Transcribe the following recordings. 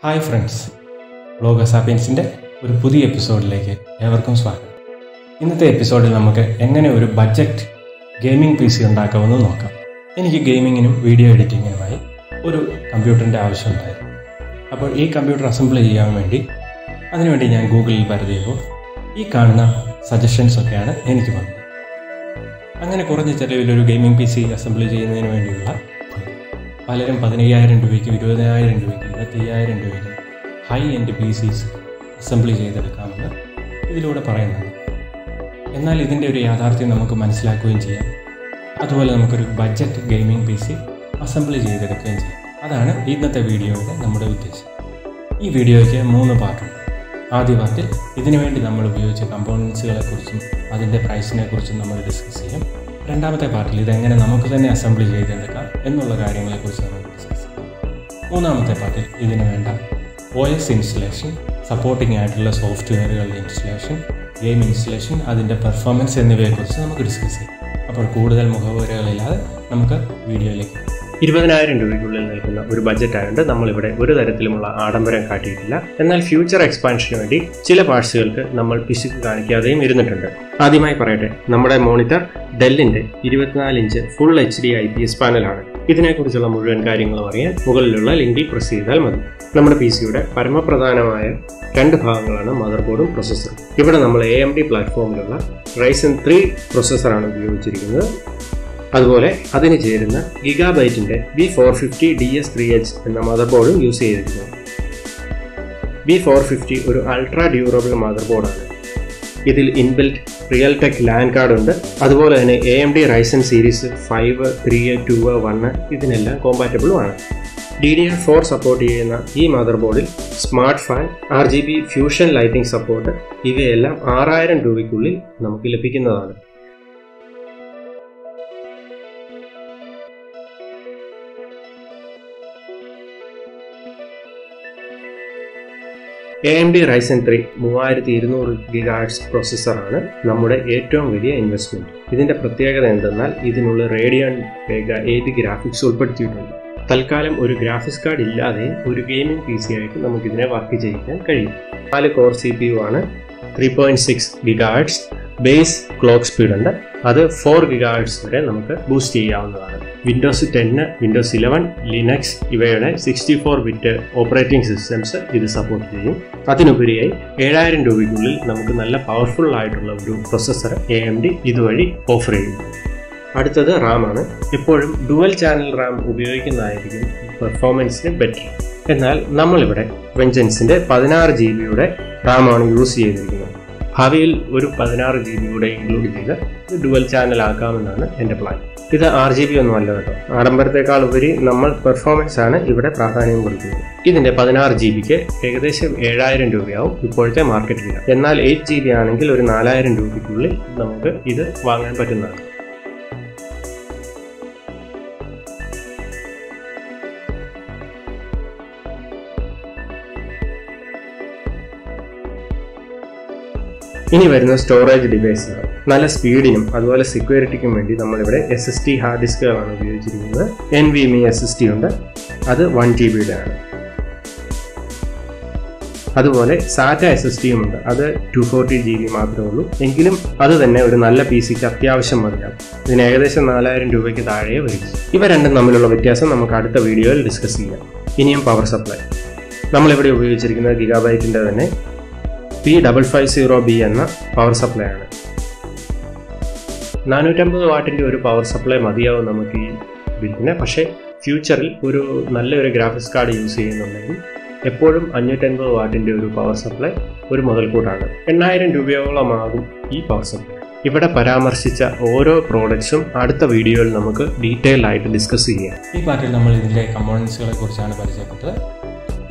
Hi friends, വ്ലോഗോ സാപ്പിയൻസിൻ്റെ ഒരു പുതിയ എപ്പിസോഡിലേക്ക് ഏവർക്കും സ്വാഗതം. ഇന്നത്തെ എപ്പിസോഡിൽ നമുക്ക് എങ്ങനെ ഒരു ബഡ്ജറ്റ് ഗെയിമിംഗ് പി സി ഉണ്ടാക്കാമെന്ന് നോക്കാം. എനിക്ക് ഗെയിമിങ്ങിനും വീഡിയോ എഡിറ്റിങ്ങിനുമായി ഒരു കമ്പ്യൂട്ടറിൻ്റെ ആവശ്യമുണ്ടായിരുന്നു. അപ്പോൾ ഈ കമ്പ്യൂട്ടർ അസംബിൾ ചെയ്യാൻ വേണ്ടി അതിനുവേണ്ടി ഞാൻ ഗൂഗിളിൽ പരിധിയുമ്പോൾ ഈ കാണുന്ന സജഷൻസൊക്കെയാണ് എനിക്ക് വന്നത്. അങ്ങനെ കുറഞ്ഞ ചിലവിലൊരു ഗെയിമിംഗ് പി സി അസംബിൾ ചെയ്യുന്നതിന് വേണ്ടിയുള്ള പലരും 15,000 രൂപയ്ക്കും 20,000 രൂപയ്ക്കും 30,000 രൂപയ്ക്കും high end P Cs assemble ചെയ്തെടുക്കാമെന്ന് ഇതിലൂടെ പറയുന്നുണ്ട്. എന്നാൽ ഇതിൻ്റെ ഒരു യാഥാർത്ഥ്യം നമുക്ക് മനസ്സിലാക്കുകയും ചെയ്യാം. അതുപോലെ നമുക്കൊരു budget gaming P C assemble ചെയ്തെടുക്കുകയും ചെയ്യാം. അതാണ് ഇന്നത്തെ വീഡിയോയുടെ നമ്മുടെ ഉദ്ദേശം. ഈ വീഡിയോയ്ക്ക് 3 പാർട്ടുണ്ട്. ആദ്യ പാർട്ടിൽ ഇതിനുവേണ്ടി നമ്മൾ ഉപയോഗിച്ച കമ്പോണൻസുകളെക്കുറിച്ചും അതിൻ്റെ പ്രൈസിനെക്കുറിച്ചും നമ്മൾ ഡിസ്കസ് ചെയ്യും. രണ്ടാമത്തെ പാർട്ടിൽ ഇതെങ്ങനെ നമുക്ക് തന്നെ അസംബിൾ ചെയ്തെടുക്കാം എന്നുള്ള കാര്യങ്ങളെക്കുറിച്ച് നമ്മൾ ഡിസ്കസ് ചെയ്യും. മൂന്നാമത്തെ പാർട്ടിൽ ഇതിനു വേണ്ട OS ഇൻസ്റ്റലേഷൻ, സപ്പോർട്ടിംഗ് ആയിട്ടുള്ള സോഫ്റ്റ്വെയറുകളുടെ ഇൻസ്റ്റലേഷൻ, ഗെയിം ഇൻസ്റ്റലേഷൻ, അതിൻ്റെ പെർഫോമൻസ് എന്നിവയെക്കുറിച്ച് നമുക്ക് ഡിസ്കസ് ചെയ്യും. അപ്പോൾ കൂടുതൽ മുഖവുരകളില്ലാതെ നമുക്ക് വീഡിയോയിലേക്ക്. 20,000 രൂപയ്ക്കുള്ളിൽ നിൽക്കുന്ന ഒരു ബഡ്ജറ്റ് ആയതുകൊണ്ട് നമ്മളിവിടെ ഒരു തരത്തിലുമുള്ള ആഡംബരം കാട്ടിയിട്ടില്ല. എന്നാൽ ഫ്യൂച്ചർ എക്സ്പാൻഷന് വേണ്ടി ചില പാർട്സുകൾക്ക് നമ്മൾ പിശുക്ക് കാണിക്കാതെയും ഇരുന്നിട്ടുണ്ട്. ആദ്യമായി പറയട്ടെ, നമ്മുടെ മോണിറ്റർ ഡെല്ലിൻ്റെ 24 ഇഞ്ച് ഫുൾ HD IPS പാനലാണ്. ഇതിനെക്കുറിച്ചുള്ള മുഴുവൻ കാര്യങ്ങളും അറിയാൻ മുകളിലുള്ള ലിങ്കിൽ പ്രസ് ചെയ്താൽ മതി. നമ്മുടെ പി സിയുടെ പരമപ്രധാനമായ 2 ഭാഗങ്ങളാണ് മദർ ബോർഡും പ്രൊസസ്സറും. ഇവിടെ നമ്മൾ AMD പ്ലാറ്റ്ഫോമിലുള്ള Ryzen 3 പ്രൊസസ്സറാണ് ഉപയോഗിച്ചിരിക്കുന്നത്. അതുപോലെ അതിന് ചേരുന്ന ഗിഗാബൈറ്റിൻ്റെ B450 DS3H എന്ന മദർ ബോർഡും യൂസ് ചെയ്തിരിക്കുന്നു. B450 ഒരു അൾട്രാ ഡ്യൂറബിൾ മദർ ബോർഡാണ്. ഇതിൽ ഇൻബിൽറ്റ് റിയൽ ടെക് ലാൻ കാർഡുണ്ട്. അതുപോലെ തന്നെ AMD Ryzen സീരീസ് 5, 3, 2, 1 ഇതിനെല്ലാം കോമ്പാറ്റബിളുമാണ്. DDR4 സപ്പോർട്ട് ചെയ്യുന്ന ഈ മദർ ബോർഡിൽ smart fan, RGB fusion lighting support, ഇവയെല്ലാം 6,000 രൂപയ്ക്കുള്ളിൽ നമുക്ക് ലഭിക്കുന്നതാണ്. AMD Ryzen 3 3200GHz പ്രോസസ്സറാണ് നമ്മുടെ ഏറ്റവും വലിയ ഇൻവെസ്റ്റ്മെൻറ്റ്. ഇതിൻ്റെ പ്രത്യേകത എന്തെന്നാൽ ഇതിനുള്ള റേഡിയൻ വേഗ 8 ഗ്രാഫിക്സ് ഉൾപ്പെടുത്തിയിട്ടുണ്ട്. തൽക്കാലം ഒരു ഗ്രാഫിക്സ് കാർഡ് ഇല്ലാതെ ഒരു ഗെയിമിംഗ് പി സി ആയിട്ട് നമുക്കിതിനെ വർക്ക് ചെയ്യാൻ കഴിയും. 4 കോർ CPU ആണ്. 3.6 GHz ബേസ് ക്ലോക്ക് സ്പീഡുണ്ട്. അത് 4 GHz വരെ നമുക്ക് ബൂസ്റ്റ് ചെയ്യാവുന്നതാണ്. Windows 10, Windows 11, ലിനക്സ് ഇവയുടെ 64-bit ഓപ്പറേറ്റിംഗ് സിസ്റ്റംസ് ഇത് സപ്പോർട്ട് ചെയ്യും. അതിനുപരിയായി 7,000 രൂപയ്ക്കുള്ളിൽ നമുക്ക് നല്ല പവർഫുൾ ആയിട്ടുള്ള ഒരു പ്രൊസസ്സർ AMD ഇതുവഴി ഓഫർ ചെയ്യും. അടുത്തത് റാമാണ്. എപ്പോഴും ഡുവൽ ചാനൽ RAM ഉപയോഗിക്കുന്നതായിരിക്കും പെർഫോമൻസിന് ബെറ്റർ. എന്നാൽ നമ്മളിവിടെ വെഞ്ചൻസിൻ്റെ 16 GB റാമാണ് യൂസ് ചെയ്തിരിക്കുന്നത്. ഭാവിയിൽ ഒരു 16 GB കൂടെ ഇൻക്ലൂഡ് ചെയ്ത് ഡുവൽ ചാനൽ ആക്കാമെന്നാണ് എൻ്റെ പ്ലാൻ. ഇത് RGB ഒന്നും അല്ല കേട്ടോ. ആഡംബരത്തെക്കാൾ ഉപരി നമ്മൾ പെർഫോമൻസ് ആണ് ഇവിടെ പ്രാധാന്യം കൊടുക്കുന്നത്. ഇതിൻ്റെ 16 GBക്ക് ഏകദേശം 7,000 രൂപയാവും ഇപ്പോഴത്തെ മാർക്കറ്റ് വില. എന്നാൽ 8 GB ആണെങ്കിൽ ഒരു 4,000 രൂപയ്ക്കുള്ളിൽ നമുക്ക് ഇത് വാങ്ങാൻ പറ്റുന്നതാണ്. ഇനി വരുന്ന സ്റ്റോറേജ് ഡിവൈസാണ്. നല്ല സ്പീഡിനും അതുപോലെ സെക്യൂരിറ്റിക്കും വേണ്ടി നമ്മളിവിടെ SSD ഹാർഡ് ഡിസ്കുകളാണ് ഉപയോഗിച്ചിരിക്കുന്നത്. NVMe SSD ഉണ്ട്. അത് 1 TBയുടെ ആണ്. അതുപോലെ SATA SSDയും ഉണ്ട്. അത് 240 GB മാത്രമേ ഉള്ളൂ. എങ്കിലും അത് തന്നെ ഒരു നല്ല പി സിക്ക് അത്യാവശ്യം മതിയാവും. ഇതിന് ഏകദേശം 4,000 രൂപയ്ക്ക് താഴെ വരും. ഇവ രണ്ടും തമ്മിലുള്ള വ്യത്യാസം നമുക്ക് അടുത്ത വീഡിയോയിൽ ഡിസ്കസ് ചെയ്യാം. ഇനിയും പവർ സപ്ലൈ. നമ്മളിവിടെ ഉപയോഗിച്ചിരിക്കുന്നത് ഗിഗാബൈറ്റിൻ്റെ തന്നെ P550B എന്ന പവർ സപ്ലൈ ആണ്. 450 വാട്ടിൻ്റെ ഒരു പവർ സപ്ലൈ മതിയാവും നമുക്ക് ഈ ബില്ലിന്. പക്ഷേ ഫ്യൂച്ചറിൽ ഒരു നല്ലൊരു ഗ്രാഫിക്സ് കാർഡ് യൂസ് ചെയ്യുന്നുണ്ടെങ്കിൽ എപ്പോഴും 550 വാട്ടിൻ്റെ ഒരു പവർ സപ്ലൈ ഒരു മുതൽക്കൂട്ടാണ്. 8,000 രൂപയോളമാകും ഈ പവർ സപ്ലൈ. ഇവിടെ പരാമർശിച്ച ഓരോ പ്രോഡക്ട്സും അടുത്ത വീഡിയോയിൽ നമുക്ക് ഡീറ്റെയിൽ ആയിട്ട് ഡിസ്കസ് ചെയ്യാം. ഈ പാർട്ടിൽ നമ്മൾ ഇതിൻ്റെ കമ്പോണൻസുകളെ കുറിച്ചാണ് പരിചയപ്പെട്ടത്.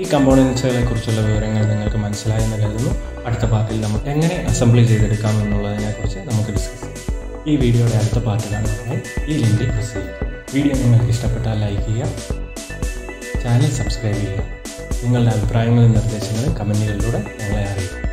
ഈ കമ്പോണൻസുകളെക്കുറിച്ചുള്ള വിവരങ്ങൾ നിങ്ങൾക്ക് മനസ്സിലായെന്ന് കരുതുന്നു. അടുത്ത പാർട്ടിൽ നമുക്ക് എങ്ങനെ അസംബിൾ ചെയ്തെടുക്കാം എന്നുള്ളതിനെക്കുറിച്ച് നമുക്ക് ഡിസ്കസ് ചെയ്യാം. ഈ വീഡിയോയുടെ അടുത്ത പാർട്ടിലാണ് ഞാൻ ഈ ലിങ്കിൽ പ്രസ് ചെയ്യുക. വീഡിയോ നിങ്ങൾക്ക് ഇഷ്ടപ്പെട്ടാൽ ലൈക്ക് ചെയ്യുക, ചാനൽ സബ്സ്ക്രൈബ് ചെയ്യുക. നിങ്ങളുടെ അഭിപ്രായങ്ങളും നിർദ്ദേശങ്ങളും കമൻറ്റുകളിലൂടെ ഞങ്ങളെ അറിയിക്കുക.